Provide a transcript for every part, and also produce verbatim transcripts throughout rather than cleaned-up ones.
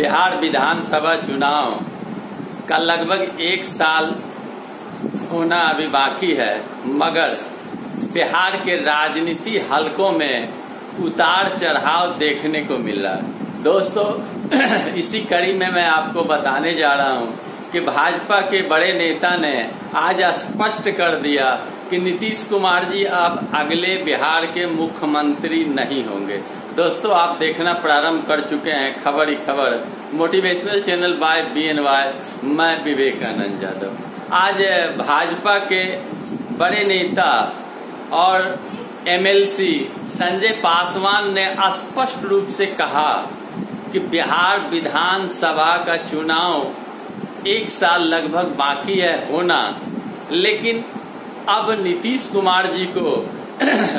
बिहार विधानसभा चुनाव का लगभग एक साल होना अभी बाकी है, मगर बिहार के राजनीति हलकों में उतार चढ़ाव देखने को मिल रहा है। दोस्तों, इसी कड़ी में मैं आपको बताने जा रहा हूं कि भाजपा के बड़े नेता ने आज स्पष्ट कर दिया कि नीतीश कुमार जी अब अगले बिहार के मुख्यमंत्री नहीं होंगे। दोस्तों, आप देखना प्रारंभ कर चुके हैं खबर ही खबर, motivational channel by B N Y. मैं विवेकानंद यादव। आज भाजपा के बड़े नेता और M L C Sanjay Paswan ने स्पष्ट रूप से कहा कि बिहार विधानसभा का चुनाव एक साल लगभग बाकी है होना, लेकिन अब नीतीश कुमार जी को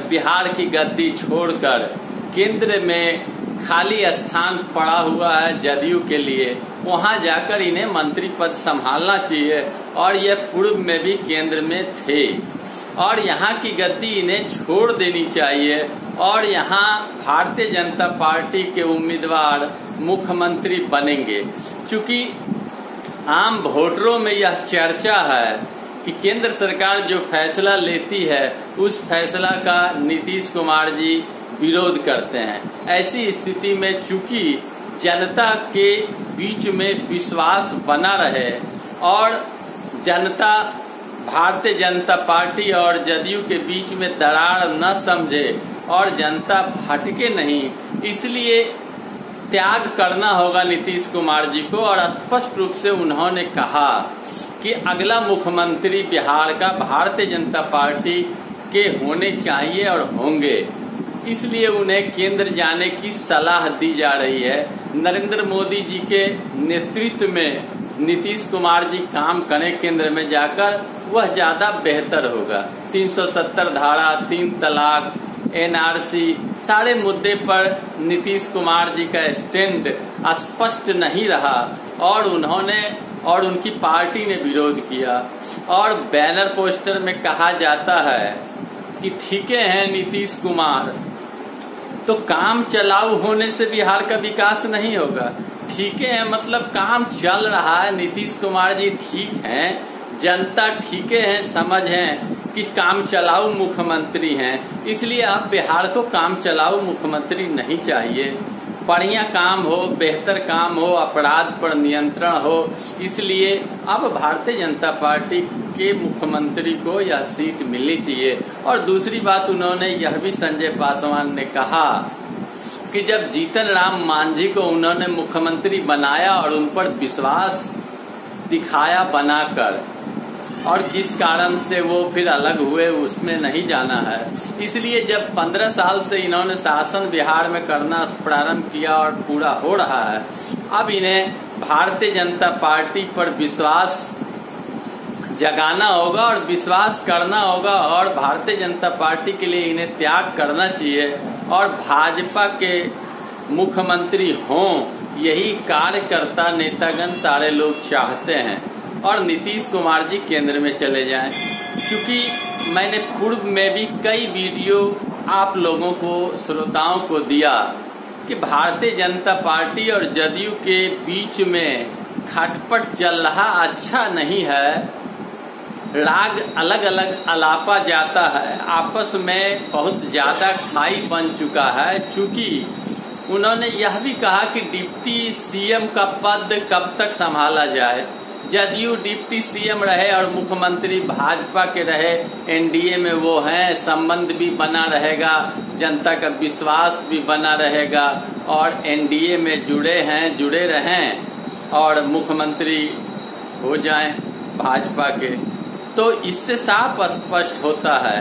बिहार की गद्दी छोड़कर केंद्र में खाली स्थान पड़ा हुआ है जदयू के लिए, वहां जाकर इन्हें मंत्री पद संभालना चाहिए। और यह पूर्व में भी केंद्र में थे और यहां की गद्दी इन्हें छोड़ देनी चाहिए और यहां भारतीय जनता पार्टी के उम्मीदवार मुख्यमंत्री बनेंगे। चूंकि आम वोटरों में यह चर्चा है कि केंद्र सरकार जो फैसला लेती है उस फैसला का नीतीश कुमार जी विरोध करते हैं। ऐसी स्थिति में चूंकि जनता के बीच में विश्वास बना रहे और जनता भारतीय जनता पार्टी और जदयू के बीच में दरार न समझे और जनता भटके नहीं, इसलिए त्याग करना होगा नीतीश कुमार जी को। और स्पष्ट रूप से उन्होंने कहा कि अगला मुख्यमंत्री बिहार का भारतीय जनता पार्टी के होने चाहिए और होंगे, इसलिए उन्हें केंद्र जाने की सलाह दी जा रही है। नरेंद्र मोदी जी के नेतृत्व में नीतीश कुमार जी काम करें केंद्र में जाकर, वह ज्यादा बेहतर होगा। तीन सौ सत्तर धारा, तीन तलाक, एन आर सी सारे मुद्दे पर नीतीश कुमार जी का स्टैंड स्पष्ट नहीं रहा और उन्होंने और उनकी पार्टी ने विरोध किया। और बैनर पोस्टर में कहा जाता है कि ठीक है नीतीश कुमार तो काम चलाऊ होने से बिहार का विकास नहीं होगा। ठीक है मतलब काम चल रहा है, नीतीश कुमार जी ठीक हैं, जनता ठीक है समझ है कि काम चलाऊ मुख्यमंत्री हैं, इसलिए आप बिहार को काम चलाऊ मुख्यमंत्री नहीं चाहिए। बढ़िया काम हो, बेहतर काम हो, अपराध पर नियंत्रण हो, इसलिए अब भारतीय जनता पार्टी के मुख्यमंत्री को यह सीट मिलनी चाहिए। और दूसरी बात उन्होंने यह भी संजय पासवान ने कहा कि जब जीतन राम मांझी को उन्होंने मुख्यमंत्री बनाया और उन पर विश्वास दिखाया बनाकर, और किस कारण से वो फिर अलग हुए उसमें नहीं जाना है, इसलिए जब पंद्रह साल से इन्होंने शासन बिहार में करना प्रारंभ किया और पूरा हो रहा है, अब इन्हें भारतीय जनता पार्टी पर विश्वास जगाना होगा और विश्वास करना होगा और भारतीय जनता पार्टी के लिए इन्हें त्याग करना चाहिए और भाजपा के मुख्यमंत्री हों, यही कार्यकर्ता नेतागण सारे लोग चाहते हैं। और नीतीश कुमार जी केंद्र में चले जाएं, क्योंकि मैंने पूर्व में भी कई वीडियो आप लोगों को श्रोताओं को दिया कि भारतीय जनता पार्टी और जदयू के बीच में खटपट चल रहा अच्छा नहीं है। राग अलग अलग अलापा जाता है, आपस में बहुत ज्यादा खाई बन चुका है। चूंकि उन्होंने यह भी कहा कि डिप्टी सी एम का पद कब तक संभाला जाए, जदयू डिप्टी सी एम रहे और मुख्यमंत्री भाजपा के रहे, एन डी ए में वो हैं, संबंध भी बना रहेगा, जनता का विश्वास भी बना रहेगा और एन डी ए में जुड़े हैं जुड़े रहें और मुख्यमंत्री हो जाएं भाजपा के। तो इससे साफ स्पष्ट होता है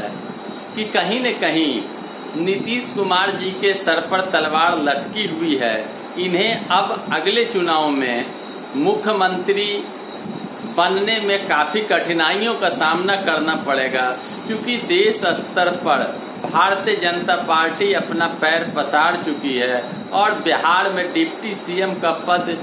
कि कहीं न कहीं नीतीश कुमार जी के सर पर तलवार लटकी हुई है। इन्हें अब अगले चुनाव में मुख्यमंत्री बनने में काफी कठिनाइयों का सामना करना पड़ेगा, क्योंकि देश स्तर पर भारतीय जनता पार्टी अपना पैर पसार चुकी है और बिहार में डिप्टी सी एम का पद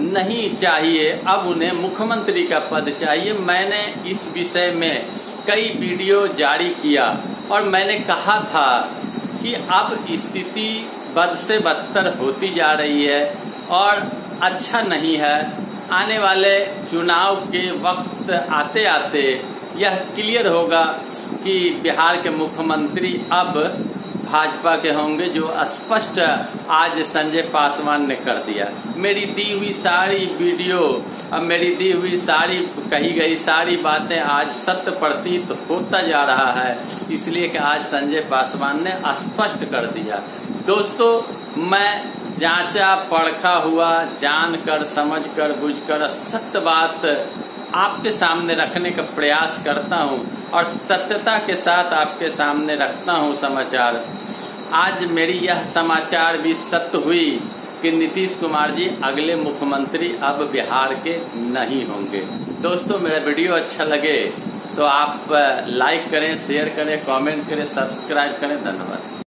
नहीं चाहिए, अब उन्हें मुख्यमंत्री का पद चाहिए। मैंने इस विषय में कई वीडियो जारी किया और मैंने कहा था कि अब स्थिति बद से बदतर होती जा रही है। और अच्छा नहीं है। आने वाले चुनाव के वक्त आते आते यह क्लियर होगा कि बिहार के मुख्यमंत्री अब भाजपा के होंगे, जो स्पष्ट आज संजय पासवान ने कर दिया। मेरी दी हुई सारी वीडियो, अब मेरी दी हुई सारी कही गई सारी बातें आज सत्य प्रतीत होता जा रहा है, इसलिए कि आज संजय पासवान ने स्पष्ट कर दिया। दोस्तों, मैं जांचा परखा हुआ, जानकर समझकर बुझकर सत्य बात आपके सामने रखने का प्रयास करता हूं और सत्यता के साथ आपके सामने रखता हूं समाचार। आज मेरी यह समाचार भी सत्य हुई कि नीतीश कुमार जी अगले मुख्यमंत्री अब बिहार के नहीं होंगे। दोस्तों, मेरा वीडियो अच्छा लगे तो आप लाइक करें, शेयर करें, कमेंट करें, सब्सक्राइब करें। धन्यवाद।